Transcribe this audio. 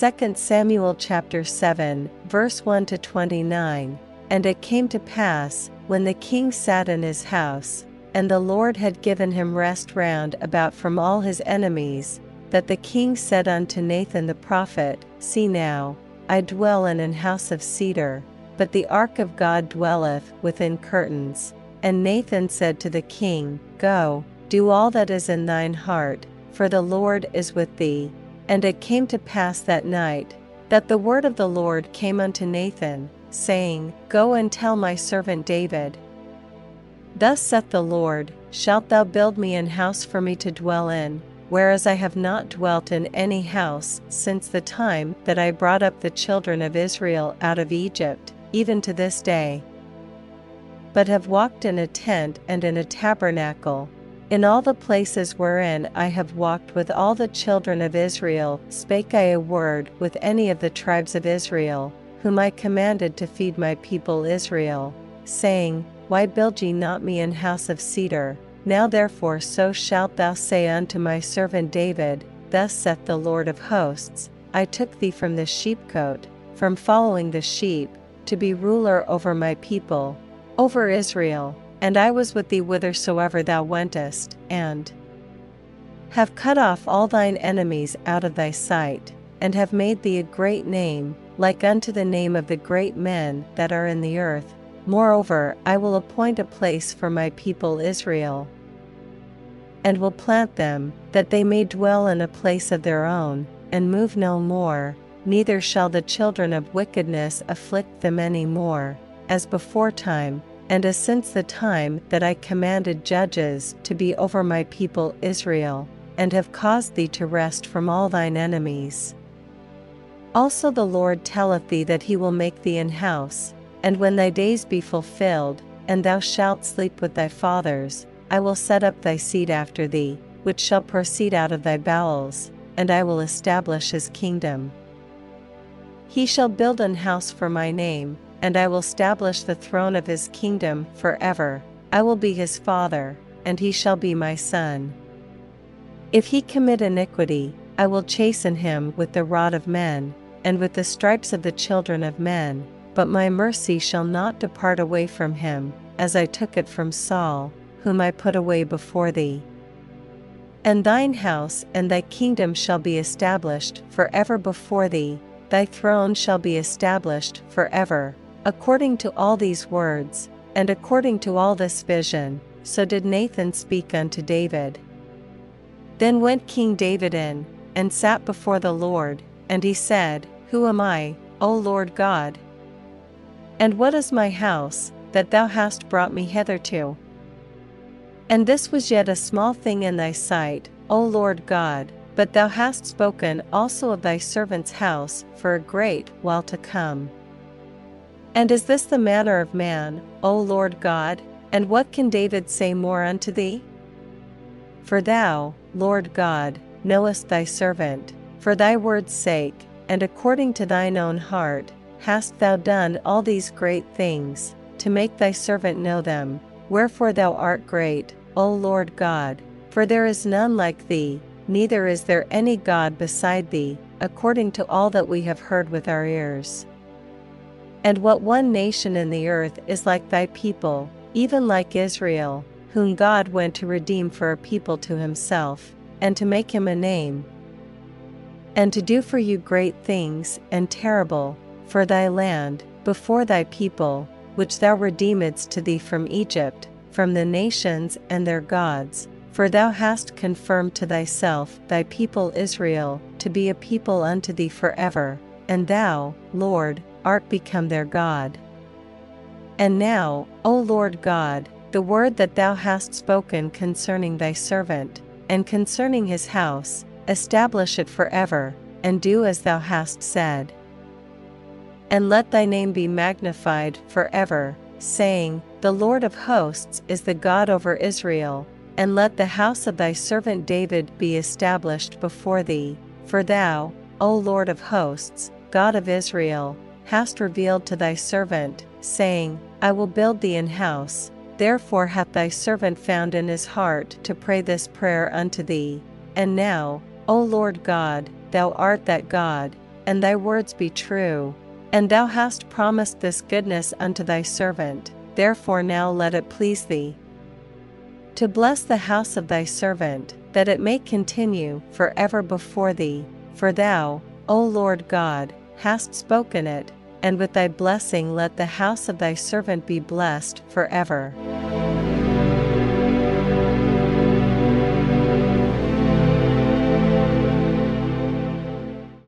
2 Samuel chapter 7, verse 1-29, And it came to pass, when the king sat in his house, and the Lord had given him rest round about from all his enemies, that the king said unto Nathan the prophet, See now, I dwell in an house of cedar, but the ark of God dwelleth within curtains. And Nathan said to the king, Go, do all that is in thine heart, for the Lord is with thee. And it came to pass that night, that the word of the Lord came unto Nathan, saying, Go and tell my servant David, Thus saith the Lord, Shalt thou build me an house for me to dwell in, whereas I have not dwelt in any house since the time that I brought up the children of Israel out of Egypt, even to this day, but have walked in a tent and in a tabernacle. In all the places wherein I have walked with all the children of Israel, spake I a word with any of the tribes of Israel, whom I commanded to feed my people Israel, saying, Why build ye not me an house of cedar? Now therefore so shalt thou say unto my servant David, Thus saith the Lord of hosts, I took thee from the sheepcote, from following the sheep, to be ruler over my people, over Israel, and I was with thee whithersoever thou wentest, and have cut off all thine enemies out of thy sight, and have made thee a great name, like unto the name of the great men that are in the earth. Moreover, I will appoint a place for my people Israel, and will plant them, that they may dwell in a place of their own, and move no more, neither shall the children of wickedness afflict them any more, as before time, and as since the time that I commanded judges to be over my people Israel, and have caused thee to rest from all thine enemies. Also the Lord telleth thee that he will make thee an house, and when thy days be fulfilled, and thou shalt sleep with thy fathers, I will set up thy seed after thee, which shall proceed out of thy bowels, and I will establish his kingdom. He shall build an house for my name, and I will establish the throne of his kingdom forever. I will be his father, and he shall be my son. If he commit iniquity, I will chasten him with the rod of men, and with the stripes of the children of men, but my mercy shall not depart away from him, as I took it from Saul, whom I put away before thee. And thine house and thy kingdom shall be established forever before thee, thy throne shall be established forever. According to all these words, and according to all this vision, so did Nathan speak unto David. Then went King David in, and sat before the Lord, and he said, Who am I, O Lord God? And what is my house, that thou hast brought me hitherto? And this was yet a small thing in thy sight, O Lord God, but thou hast spoken also of thy servant's house for a great while to come. And is this the manner of man, O Lord God? And what can David say more unto thee? For thou, Lord God, knowest thy servant, for thy word's sake, and according to thine own heart, hast thou done all these great things, to make thy servant know them? Wherefore thou art great, O Lord God, for there is none like thee, neither is there any God beside thee, according to all that we have heard with our ears. And what one nation in the earth is like thy people, even like Israel, whom God went to redeem for a people to himself, and to make him a name, and to do for you great things and terrible, for thy land, before thy people, which thou redeemedst to thee from Egypt, from the nations and their gods, for thou hast confirmed to thyself thy people Israel, to be a people unto thee forever, and thou, Lord, art become their God. And now, O Lord God, the word that thou hast spoken concerning thy servant, and concerning his house, establish it forever, and do as thou hast said. And let thy name be magnified forever, saying, The Lord of hosts is the God over Israel, and let the house of thy servant David be established before thee, for thou, O Lord of hosts, God of Israel, hast revealed to thy servant, saying, I will build thee an house. Therefore hath thy servant found in his heart to pray this prayer unto thee. And now, O Lord God, thou art that God, and thy words be true, and thou hast promised this goodness unto thy servant, therefore now let it please thee to bless the house of thy servant, that it may continue for ever before thee, for thou, O Lord God, hast spoken it, and with thy blessing let the house of thy servant be blessed for ever.